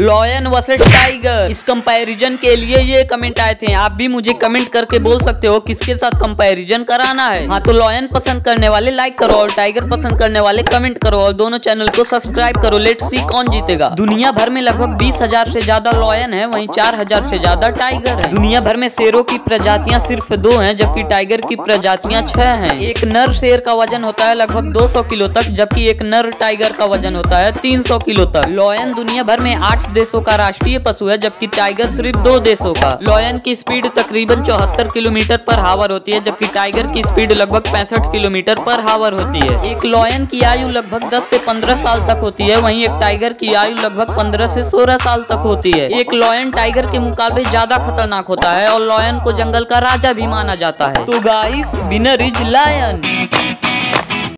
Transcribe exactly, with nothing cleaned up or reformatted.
Lion versus tiger, इस comparison के लिए ये कमेंट आए थे। आप भी मुझे कमेंट करके बोल सकते हो किसके साथ कंपैरिजन कराना है। हाँ, तो लॉयन पसंद करने वाले लाइक करो और टाइगर पसंद करने वाले कमेंट करो और दोनों चैनल को सब्सक्राइब करो। लेट्स सी कौन जीतेगा। दुनिया भर में लगभग बीस हजार से ज्यादा लॉयन है, वहीं चार हजार से ज्यादा टाइगर है। दुनिया भर में शेरों की प्रजातियां सिर्फ दो हैं, जबकि टाइगर की प्रजातियां छह हैं। एक नर शेर का वजन होता है लगभग दो सौ किलो तक, जबकि एक नर टाइगर का वजन होता है तीन सौ किलो तक। लॉयन दुनिया भर में आठ देशों का राष्ट्रीय पशु है, जबकि टाइगर सिर्फ दो देशों का। लॉयन की स्पीड तकरीबन चौहत्तर किलोमीटर पर हावर होती है, जबकि टाइगर की स्पीड लगभग पैंसठ किलोमीटर पर हावर होती है। एक लॉयन की आयु लगभग दस से पंद्रह साल तक होती है, वहीं एक टाइगर की आयु लगभग पंद्रह से सोलह साल तक होती है। एक लॉयन टाइगर के मुकाबले ज्यादा खतरनाक होता है और लॉयन को जंगल का राजा भी माना जाता है। तो गाइस, विनर इज लायन।